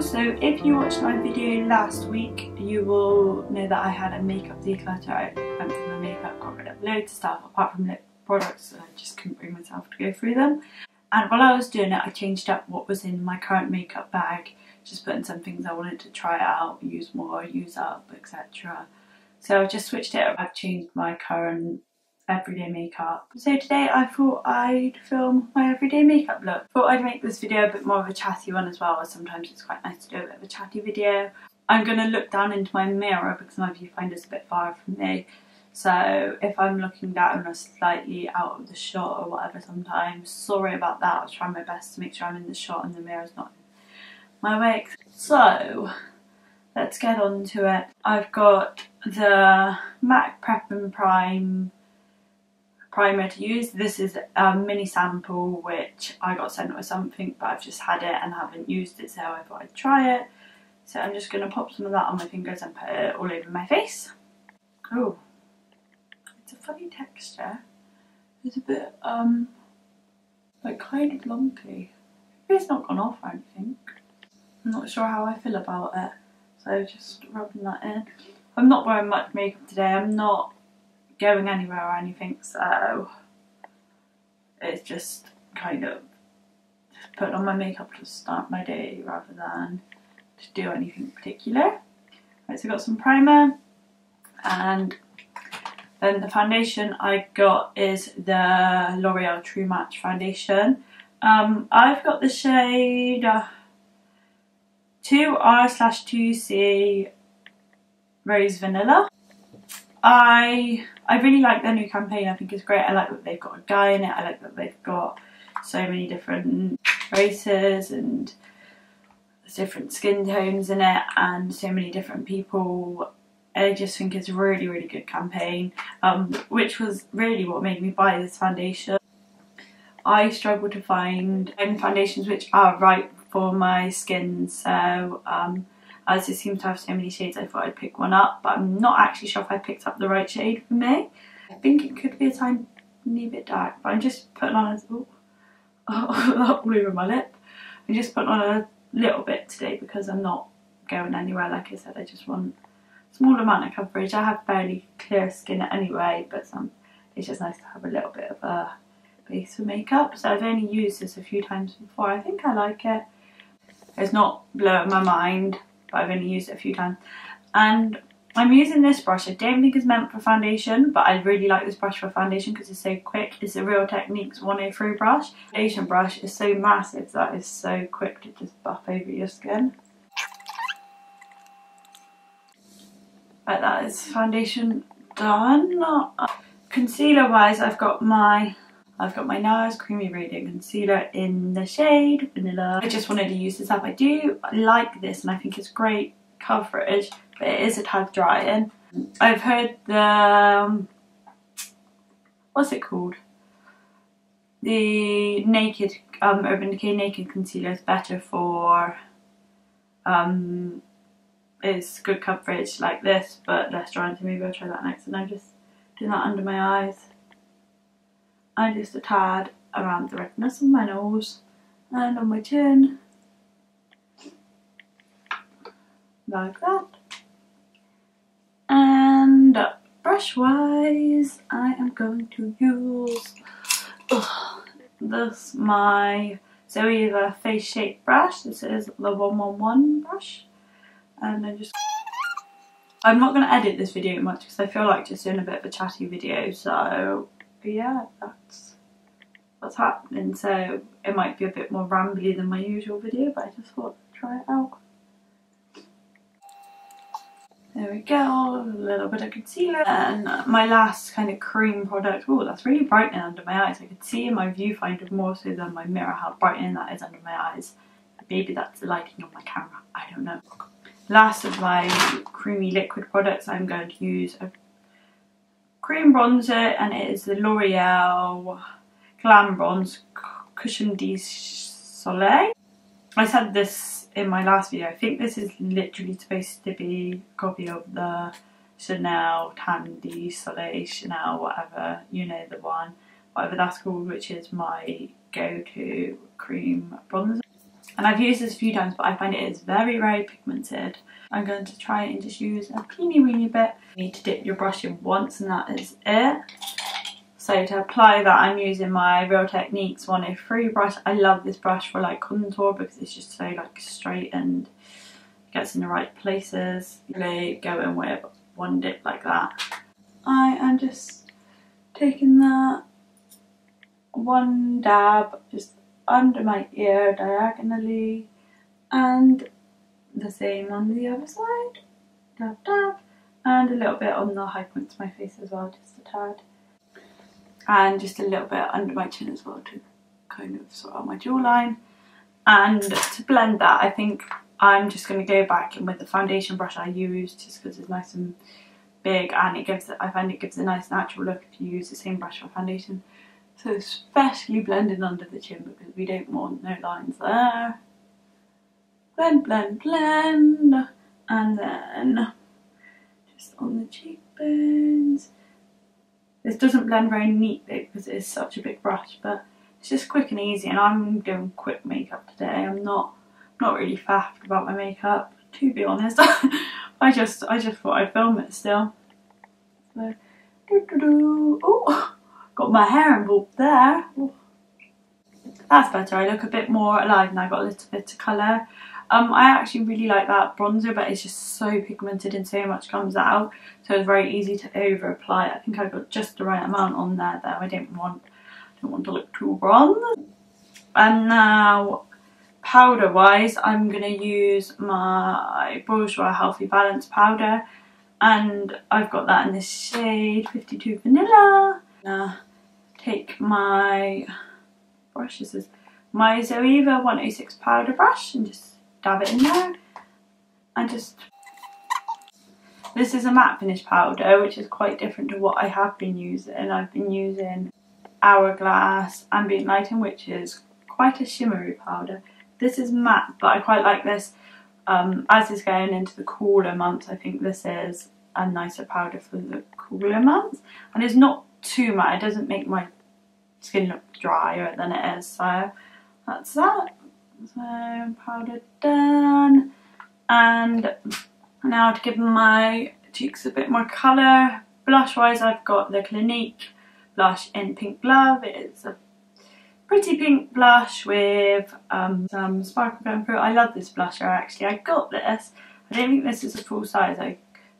Also, if you watched my video last week, you will know that I had a makeup declutter. I went through my makeup, got rid of loads of stuff apart from lip products, and I just couldn't bring myself to go through them. And while I was doing it, I changed up what was in my current makeup bag, just putting some things I wanted to try out, use more, use up, etc. So I've just switched it up. I've changed my current everyday makeup. So today I thought I'd film my everyday makeup look. Thought I'd make this video a bit more of a chatty one as well, as sometimes it's quite nice to do a bit of a chatty video. I'm going to look down into my mirror because my viewfinder's a bit far from me. So if I'm looking down or slightly out of the shot or whatever sometimes, sorry about that. I'll try my best to make sure I'm in the shot and the mirror's not in my way. So let's get on to it. I've got the MAC Prep and Prime primer to use. This is a mini sample which I got sent with something, but I've just had it and haven't used it, so I thought I'd try it. So I'm just going to pop some of that on my fingers and put it all over my face. Oh, it's a funny texture. It's a bit like kind of lumpy. It's not gone off or anything. I'm not sure how I feel about it, so just rubbing that in. I'm not wearing much makeup today. I'm not going anywhere or anything, so it's just kind of just putting on my makeup to start my day rather than to do anything particular. Right, so I got some primer, and then the foundation I got is the L'Oreal True Match foundation. I've got the shade 2R/2C Rose Vanilla. I really like their new campaign. I think it's great. I like that they've got a dye in it. I like that they've got so many different races and different skin tones in it and so many different people. I just think it's a really, really good campaign, which was really what made me buy this foundation. I struggle to find any foundations which are right for my skin, so as it seems to have so many shades, I thought I'd pick one up, but I'm not actually sure if I picked up the right shade for me. I think it could be a tiny bit dark, but I'm just putting on a, all over my lip. I'm just putting on a little bit today because I'm not going anywhere. Like I said, I just want a small amount of coverage. I have fairly clear skin anyway, but it's just nice to have a little bit of a base for makeup. So I've only used this a few times before. I think I like it. It's not blowing my mind, but I've only used it a few times. And I'm using this brush. I don't think it's meant for foundation, but I really like this brush for foundation because it's so quick. It's a Real Techniques 103 brush. The foundation brush is so massive that it's so quick to just buff over your skin. Right, that is foundation done. Concealer wise, I've got my NARS Creamy Radiant Concealer in the shade Vanilla. I just wanted to use this up. I do like this and I think it's great coverage, but it is a tad drying. I've heard the, what's it called? The Naked, Urban Decay Naked Concealer is better for, it's good coverage like this, but less drying, so maybe I'll try that next. And I'm just doing that under my eyes. And just a tad around the redness of my nose and on my chin, like that. And brush wise, I am going to use this, my Zoeva face shape brush. This is the 111 brush, and I'm not going to edit this video much because I feel like just doing a bit of a chatty video, so but yeah, that's what's happening. So it might be a bit more rambly than my usual video, but I just thought I'd try it out. There we go, a little bit of concealer. And my last kind of cream product, oh, that's really brightening under my eyes. I could see in my viewfinder more so than my mirror how brightening that is under my eyes. Maybe that's the lighting on my camera, I don't know. Last of my creamy liquid products, I'm going to use a cream bronzer, and it is the L'Oreal Glam Bronze Cushion de Soleil. I said this in my last video, I think this is literally supposed to be a copy of the Chanel Tan de Soleil, Chanel whatever, you know, the one, whatever that's called, which is my go-to cream bronzer. and I've used this a few times, but I find it is very, very pigmented. I'm going to try and just use a teeny weeny bit. You need to dip your brush in once and that is it. So to apply that, I'm using my Real Techniques 103 brush. I love this brush for like contour because it's just so like straight and gets in the right places. Really going with one dip like that. I am just taking that one dab just under my ear diagonally, and the same on the other side, dab dab, and a little bit on the high points of my face as well, just a tad, and just a little bit under my chin as well to kind of sort out my jawline. And to blend that, I think I'm just going to go back in with the foundation brush I used, just because it's nice and big, and it gives it, I find it gives a nice natural look if you use the same brush for foundation. So especially blending under the chin, because we don't want no lines there. Blend, blend, blend. And then just on the cheekbones. This doesn't blend very neatly because it is such a big brush, but it's just quick and easy. And I'm doing quick makeup today. I'm not really faffed about my makeup, to be honest. I just thought I'd film it still. So, oh, got my hair involved there. Ooh. That's better. I look a bit more alive and I got a little bit of colour. I actually really like that bronzer, but it's just so pigmented and so much comes out, so it's very easy to over apply. I think I got just the right amount on there though. I don't want to look too bronze. And now powder wise, I'm gonna use my Bourjois Healthy Balance powder, and I've got that in the shade 52 Vanilla. Take my brush, this is my Zoeva 106 powder brush, and just dab it in there. And just, this is a matte finish powder, which is quite different to what I have been using. I've been using Hourglass Ambient Lighting, which is quite a shimmery powder. This is matte, but I quite like this. As it's going into the cooler months, I think this is a nicer powder for the cooler months. And it's not too matte, it doesn't make my skin look drier than it is. So that's that. So powder done. And now to give my cheeks a bit more colour. Blush wise, I've got the Clinique blush in Pink Love. It's a pretty pink blush with some sparkle going through. I love this blusher actually. I got this. I don't think this is a full size.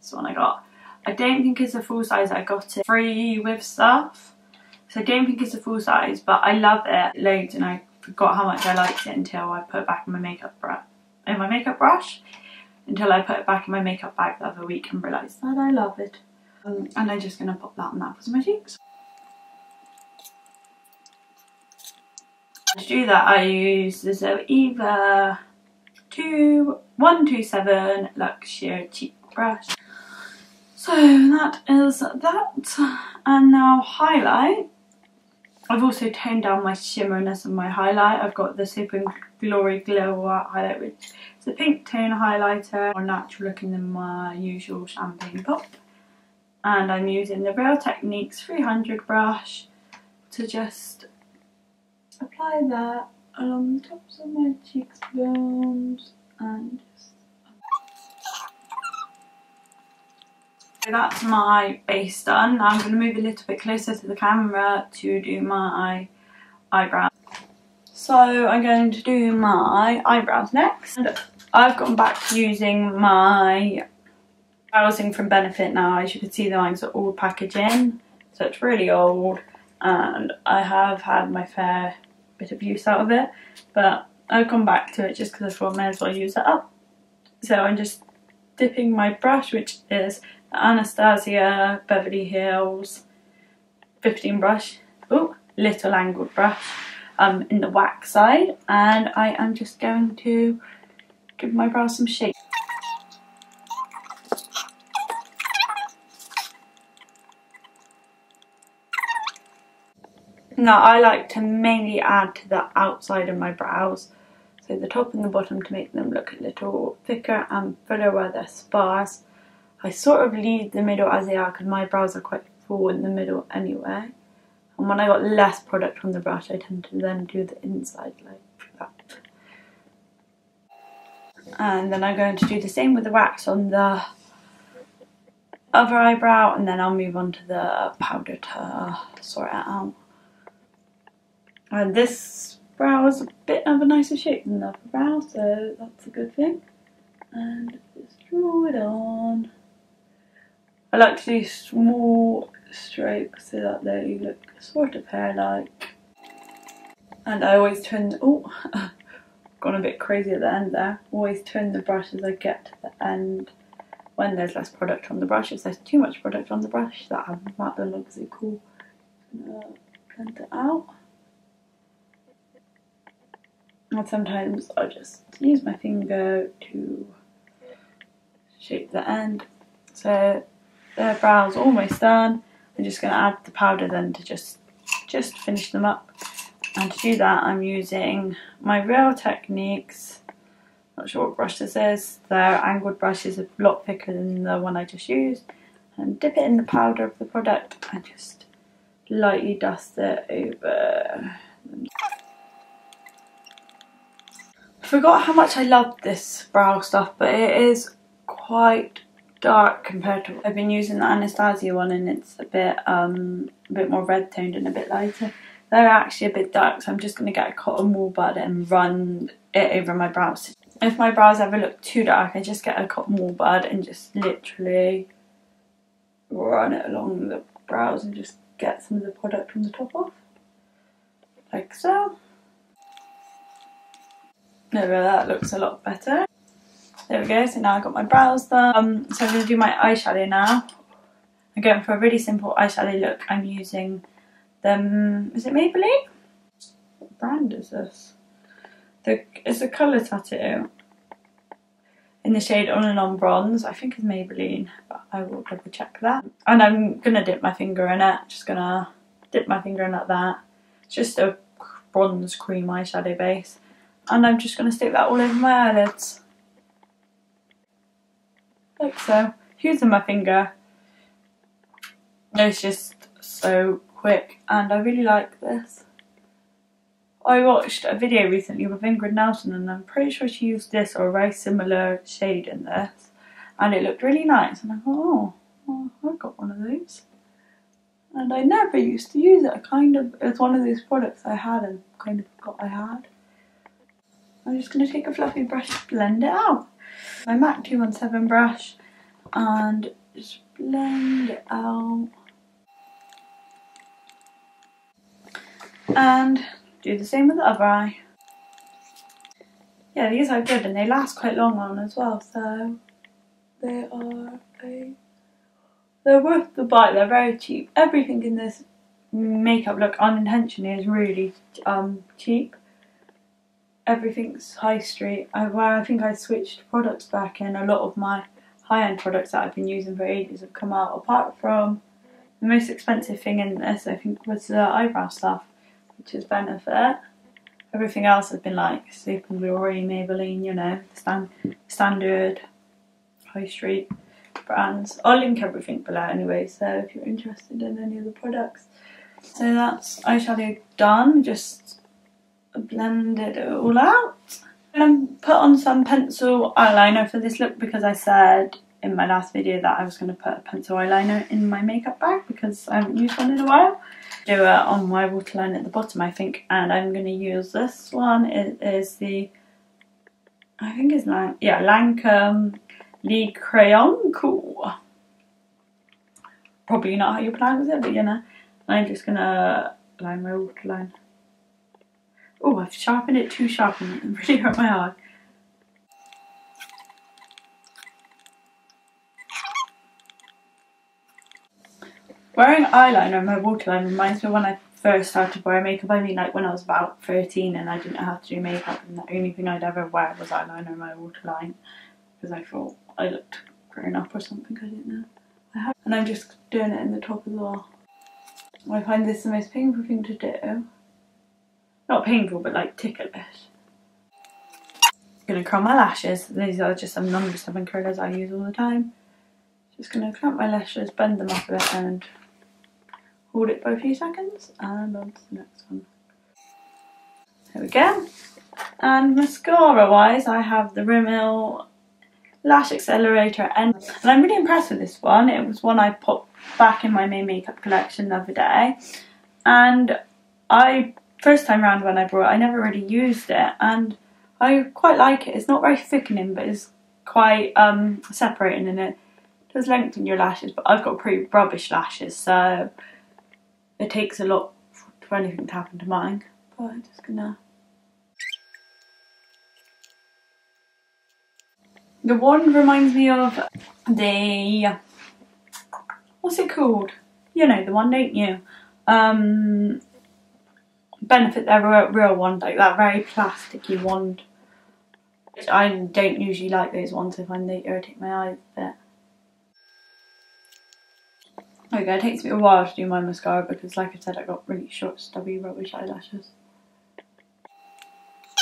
This one I got. I don't think it's a full size. I got it free with stuff. So I don't think it's a full size, but I love it loads, and I forgot how much I liked it until I put it back in my makeup brush. Until I put it back in my makeup bag the other week and realised that I love it. And I'm just gonna pop that on the apples of my cheeks. To do that, I use the Zoeva 127 Luxe Sheer Cheek Brush. So that is that. And now highlight. I've also toned down my shimmeriness of my highlight. I've got the Super Glory Glow highlight, which is a pink tone highlighter, more natural looking than my usual champagne pop. And I'm using the Real Techniques 300 brush to just apply that along the tops of my cheekbones, and just... So that's my base done. Now I'm going to move a little bit closer to the camera to do my eyebrows. So I'm going to do my eyebrows next. And I've gone back to using my housing from Benefit now. As you can see, the lines are all packaging, so it's really old, and I have had my fair bit of use out of it, but I've gone back to it just because I thought I may as well use it up. So I'm just dipping my brush, which is the Anastasia Beverly Hills 15 brush, oh, little angled brush, in the wax side, and I am just going to give my brows some shape. Now I like to mainly add to the outside of my brows, so the top and the bottom, to make them look a little thicker and fuller where they're sparse. I sort of leave the middle as they are because my brows are quite full in the middle anyway. And when I got less product from the brush, I tend to then do the inside like that. and then I'm going to do the same with the wax on the other eyebrow, and then I'll move on to the powder to sort it out. And this brow is a bit of a nicer shape than the other brow, so that's a good thing. And just draw it on. I like to do small strokes so that they look sort of hair-like. And I always turn, oh, gone a bit crazy at the end there. Always turn the brush as I get to the end when there's less product on the brush. If there's too much product on the brush, that happens, that doesn't look so cool. Blend it out. And sometimes I just use my finger to shape the end. So the brow's almost done. I'm just going to add the powder then to just finish them up. And to do that, I'm using my Real Techniques, not sure what brush this is. Their angled brush is a lot thicker than the one I just used. And dip it in the powder of the product and just lightly dust it over. I forgot how much I love this brow stuff, but it is quite dark compared to, I've been using the Anastasia one, and it's a bit more red toned and a bit lighter. They're actually a bit dark, so I'm just going to get a cotton wool bud and run it over my brows. If my brows ever look too dark, I just get a cotton wool bud and just literally run it along the brows and just get some of the product from the top off, like so. No, that looks a lot better. There we go, so now I've got my brows done. So I'm going to do my eyeshadow now. I'm going for a really simple eyeshadow look. I'm using the, is it Maybelline? What brand is this? It's a colour tattoo in the shade On and On Bronze. I think it's Maybelline, but I will double check that. And I'm going to dip my finger in it. Just going to dip my finger in like that. It's just a bronze cream eyeshadow base. And I'm just going to stick that all over my eyelids. Like so. Using my finger. It's just so quick. And I really like this. I watched a video recently with Ingrid Nelson, and I'm pretty sure she used this or a very similar shade in this. And it looked really nice. And I thought, oh, I've got one of those. And I never used to use it. It's one of those products I had and kind of forgot I had. I'm just going to take a fluffy brush to blend it out. My MAC 217 brush, and just blend it out. And do the same with the other eye. Yeah, these are good and they last quite long on as well, so they're worth the buy, they're very cheap. Everything in this makeup look unintentionally is really cheap. Everything's high street. I think I switched products back in. A lot of my high-end products that I've been using for ages have come out, apart from the most expensive thing in this, I think, was the eyebrow stuff, which is Benefit. Everything else has been like Super Glory, Maybelline, you know, standard high street brands. I'll link everything below anyway, so if you're interested in any of the products. So that's eyeshadow done. Just blended it all out. I'm put on some pencil eyeliner for this look because I said in my last video that I was going to put a pencil eyeliner in my makeup bag because I haven't used one in a while. Do it on my waterline at the bottom, I think, and I'm going to use this one. It is the, I think it's Lancôme Le Crayon Khol. Probably not how you pronounce it, but you know. I'm just going to line my waterline. Oh, I've sharpened it too sharp and it really hurt my eye. Wearing eyeliner on my waterline reminds me when I first started wearing makeup. I mean, like when I was about 13 and I didn't know how to do makeup, and the only thing I'd ever wear was eyeliner on my waterline because I thought I looked grown up or something, I didn't know. And I'm just doing it in the top as well. I find this the most painful thing to do. Not painful, but like ticklish. I'm going to curl my lashes. These are just some number 7 curlers I use all the time. Just going to clamp my lashes, bend them up a bit and hold it for a few seconds, and on to the next one. There we go. And mascara wise, I have the Rimmel Lash Accelerator, and I'm really impressed with this one. It was one I popped back in my main makeup collection the other day, and first time round when I bought it, I never really used it, and I quite like it. It's not very thickening, but it's quite separating, and it does lengthen your lashes, but I've got pretty rubbish lashes, so it takes a lot for anything to happen to mine. But I'm just gonna... The wand reminds me of the... What's it called? You know the one, don't you? Benefit, their real wand, like that very plasticky wand. I don't usually like those ones, if they irritate my eyes a bit. There we go. It takes me a while to do my mascara because, like I said, I got really short, stubby, rubbish eyelashes.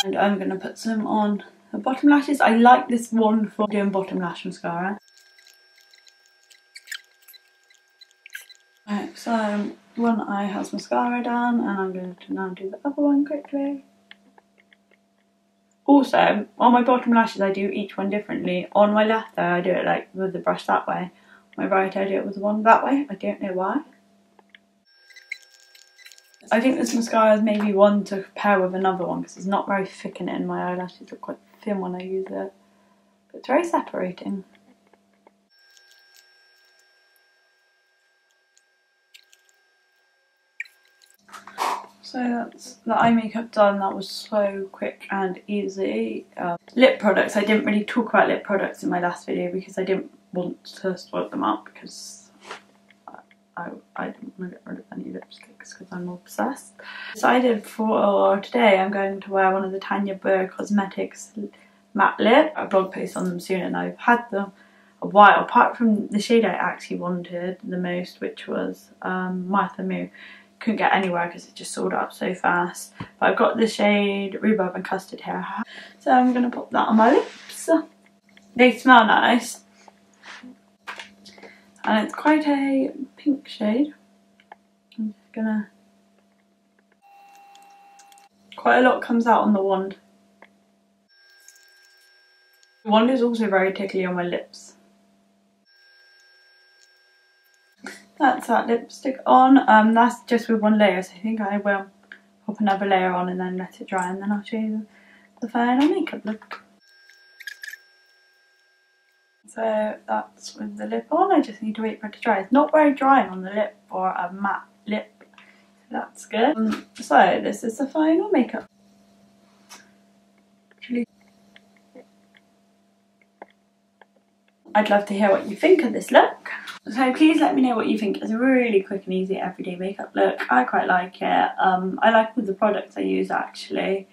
And I'm going to put some on the bottom lashes. I like this one for doing bottom lash mascara. Right, so one eye has mascara done, and I'm going to now do the other one quickly. Also, on my bottom lashes, I do each one differently. On my left eye, I do it like with the brush that way. My right eye, I do it with the wand that way. I don't know why. I think this mascara is maybe one to pair with another one because it's not very thickening. My eyelashes look quite thin when I use it, but it's very separating. So that's the eye makeup done. That was so quick and easy. Lip products. I didn't really talk about lip products in my last video because I didn't want to sort them out because I didn't want to get rid of any lipsticks because I'm obsessed. Decided for today I'm going to wear one of the Tanya Burr Cosmetics matte lip. I blog post on them soon, and I've had them a while, apart from the shade I actually wanted the most, which was Martha Moo. Couldn't get anywhere because it just sold out so fast, but I've got the shade Rhubarb and Custard here, so I'm gonna pop that on my lips. They smell nice, and it's quite a pink shade. I'm just gonna... Quite a lot comes out on the wand. The wand is also very tickly on my lips. That's that lipstick on. That's just with one layer, so I think I will pop another layer on and then let it dry, and then I'll show you the final makeup look. So that's with the lip on. I just need to wait for it to dry. It's not very dry on the lip for a matte lip, so that's good. So this is the final makeup. I'd love to hear what you think of this look, so please let me know what you think. It's a really quick and easy everyday makeup look. I quite like it. I like all the products I use actually,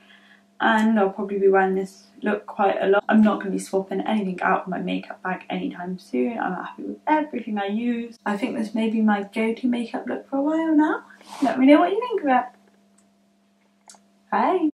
and I'll probably be wearing this look quite a lot. I'm not going to be swapping anything out of my makeup bag anytime soon. I'm happy with everything I use. I think this may be my go-to makeup look for a while now. Let me know what you think of it. Bye!